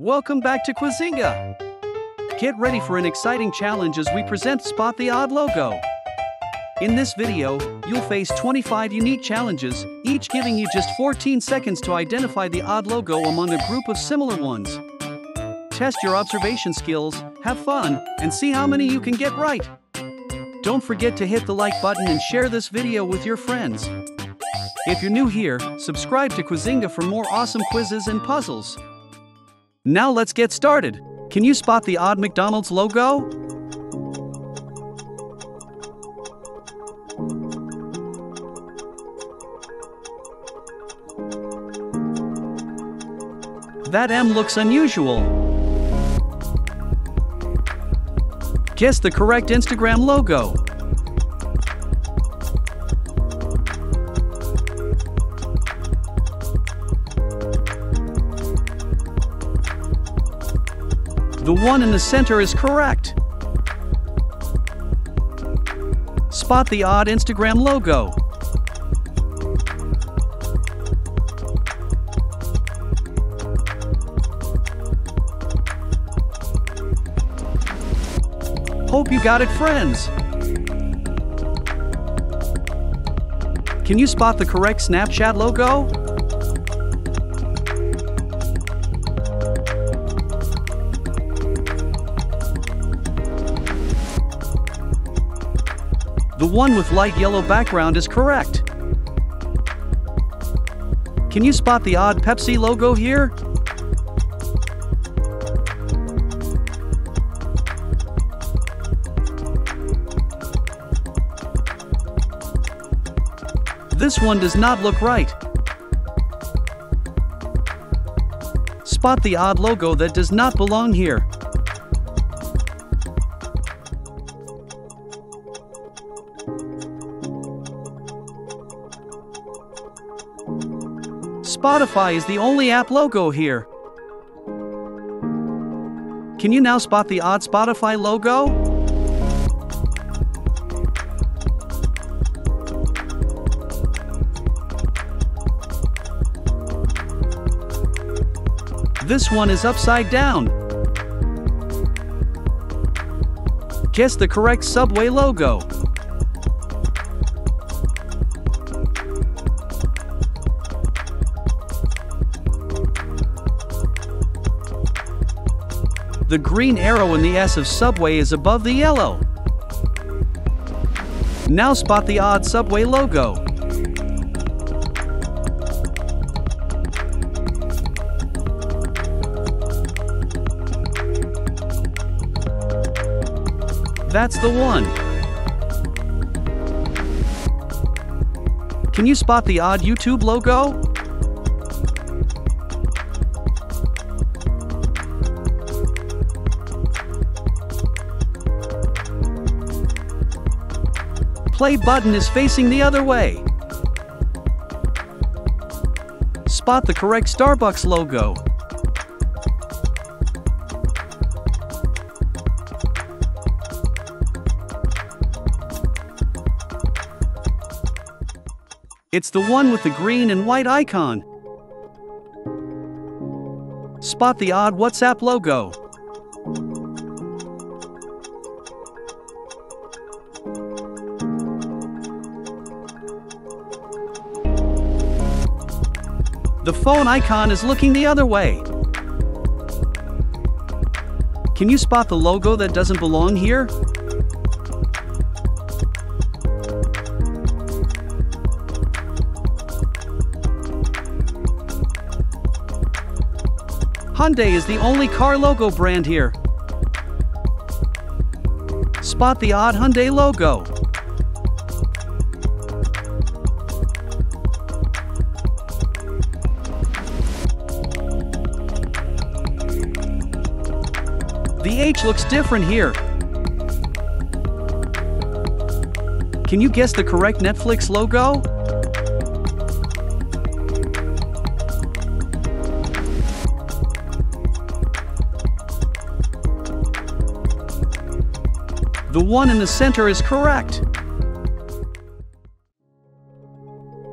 Welcome back to Quizzinga! Get ready for an exciting challenge as we present Spot the Odd logo. In this video, you'll face 25 unique challenges, each giving you just 14 seconds to identify the odd logo among a group of similar ones. Test your observation skills, have fun, and see how many you can get right. Don't forget to hit the like button and share this video with your friends. If you're new here, subscribe to Quizzinga for more awesome quizzes and puzzles. Now let's get started. Can you spot the odd McDonald's logo? That M looks unusual. Guess the correct Instagram logo. The one in the center is correct. Spot the odd Instagram logo. Hope you got it, friends. Can you spot the correct Snapchat logo? The one with light yellow background is correct. Can you spot the odd Pepsi logo here? This one does not look right. Spot the odd logo that does not belong here. Spotify is the only app logo here. Can you now spot the odd Spotify logo? This one is upside down. Guess the correct Subway logo. The green arrow in the S of Subway is above the yellow. Now spot the odd Subway logo. That's the one. Can you spot the odd YouTube logo? Play button is facing the other way. Spot the correct Starbucks logo. It's the one with the green and white icon. Spot the odd WhatsApp logo. The phone icon is looking the other way. Can you spot the logo that doesn't belong here? Hyundai is the only car logo brand here. Spot the odd Hyundai logo. The H looks different here. Can you guess the correct Netflix logo? The one in the center is correct.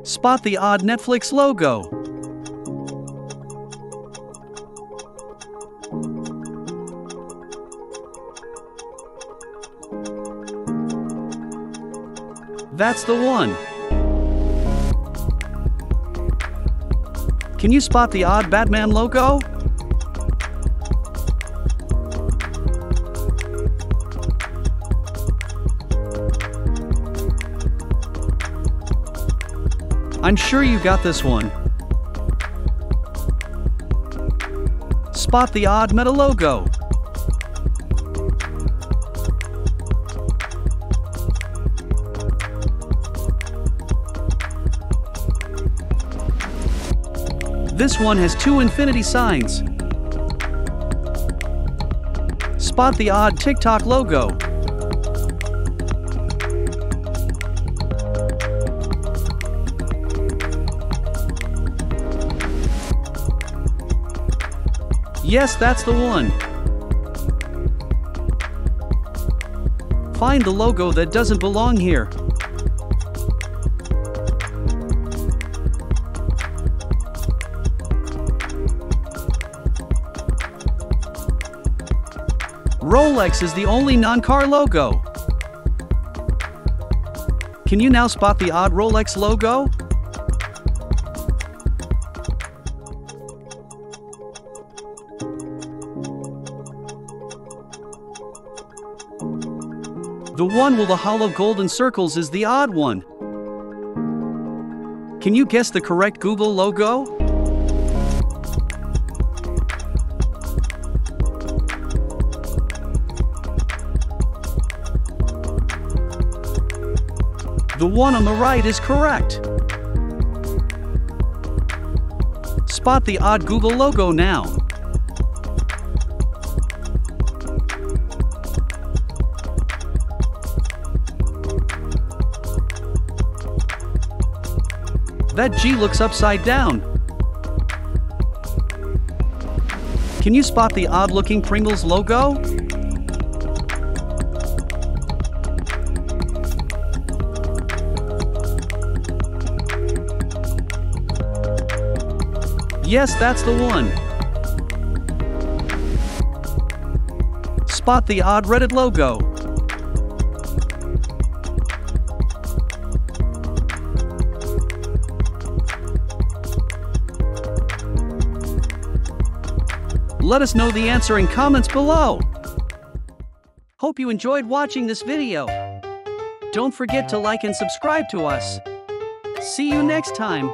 Spot the odd Netflix logo. That's the one. Can you spot the odd Batman logo? I'm sure you got this one. Spot the odd Meta logo. This one has two infinity signs. Spot the odd TikTok logo. Yes, that's the one. Find the logo that doesn't belong here. Rolex is the only non-car logo. Can you now spot the odd Rolex logo? The one with the hollow golden circles is the odd one. Can you guess the correct Google logo? The one on the right is correct. Spot the odd Google logo now. That G looks upside down. Can you spot the odd-looking Pringles logo? Yes, that's the one. Spot the odd Reddit logo. Let us know the answer in comments below. Hope you enjoyed watching this video. Don't forget to like and subscribe to us. See you next time.